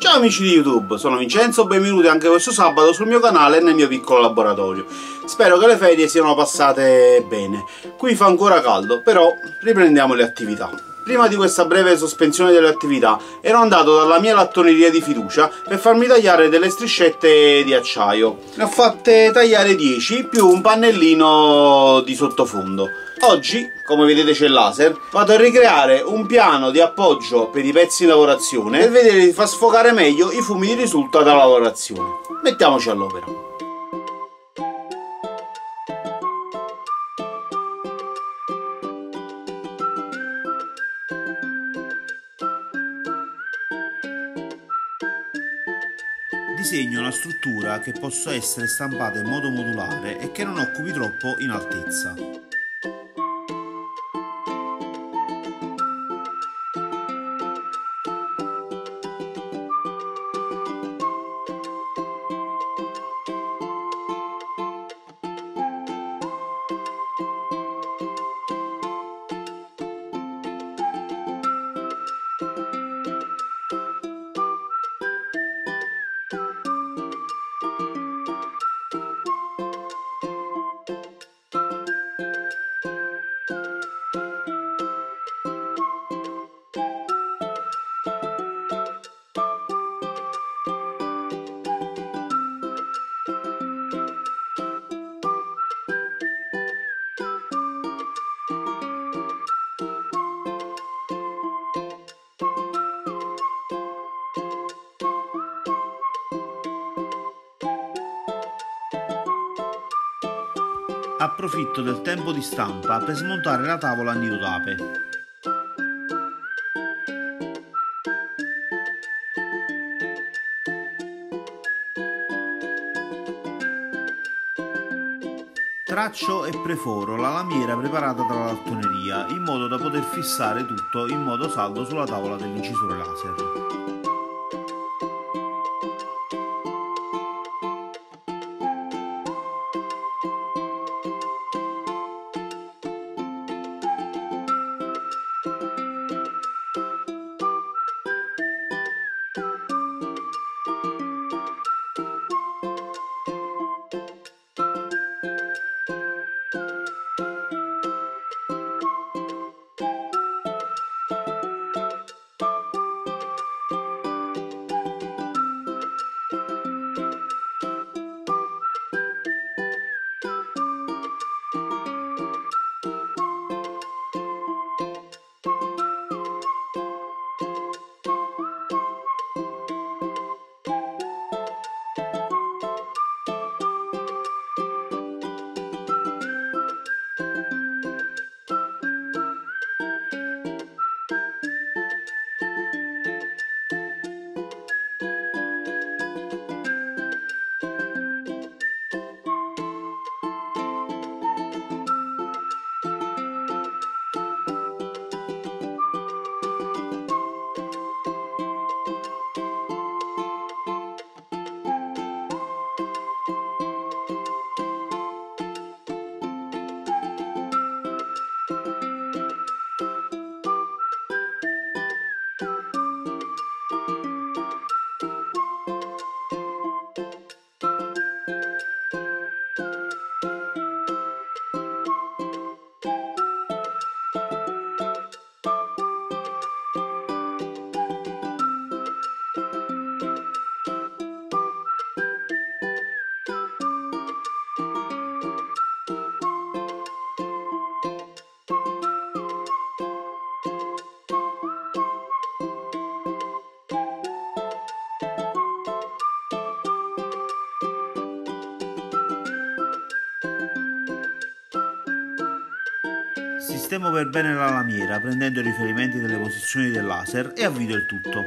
Ciao amici di YouTube, sono Vincenzo, benvenuti anche questo sabato sul mio canale e nel mio piccolo laboratorio. Spero che le ferie siano passate bene. Qui fa ancora caldo, però riprendiamo le attività. Prima di questa breve sospensione delle attività ero andato dalla mia lattoneria di fiducia per farmi tagliare delle striscette di acciaio. Ne ho fatte tagliare 10 più un pannellino di sottofondo. Oggi, come vedete c'è il laser, vado a ricreare un piano di appoggio per i pezzi in lavorazione per vedere di far sfocare meglio i fumi di risulta da lavorazione. Mettiamoci all'opera. Disegno una struttura che possa essere stampata in modo modulare e che non occupi troppo in altezza. Approfitto del tempo di stampa per smontare la tavola a nido d'ape. Traccio e preforo la lamiera preparata dalla lattoneria in modo da poter fissare tutto in modo saldo sulla tavola dell'incisore laser. Sistemo per bene la lamiera prendendo i riferimenti delle posizioni del laser e avvio il tutto.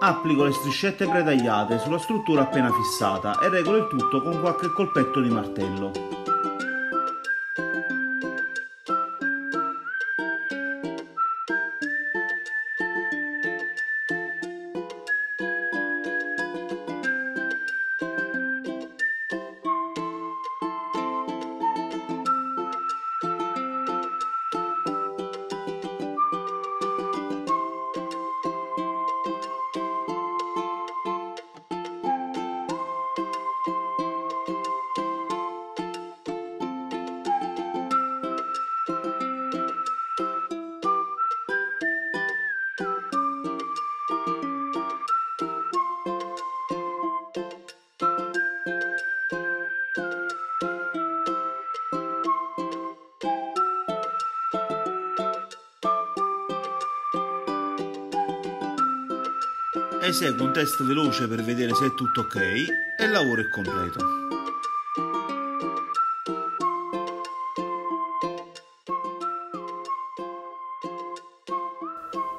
Applico le striscette pretagliate sulla struttura appena fissata e regolo il tutto con qualche colpetto di martello. Eseguo un test veloce per vedere se è tutto ok e il lavoro è completo.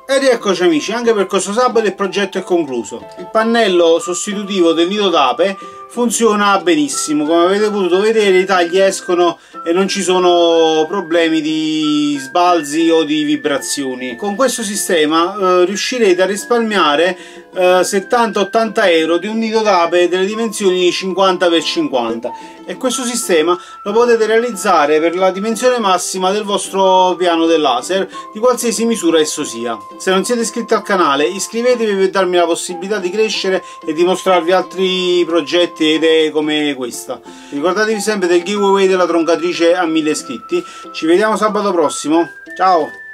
Ed eccoci amici, anche per questo sabato il progetto è concluso. Il pannello sostitutivo del nido d'ape funziona benissimo, come avete potuto vedere i tagli escono e non ci sono problemi di sbalzi o di vibrazioni. Con questo sistema riuscirete a risparmiare 70-80 euro di un nido d'ape delle dimensioni 50x50, e questo sistema lo potete realizzare per la dimensione massima del vostro piano del laser, di qualsiasi misura esso sia. Se non siete iscritti al canale, iscrivetevi per darmi la possibilità di crescere e di mostrarvi altri progetti e idee come questa. Ricordatevi sempre del giveaway della troncatrice a 1000 iscritti. Ci vediamo sabato prossimo, ciao!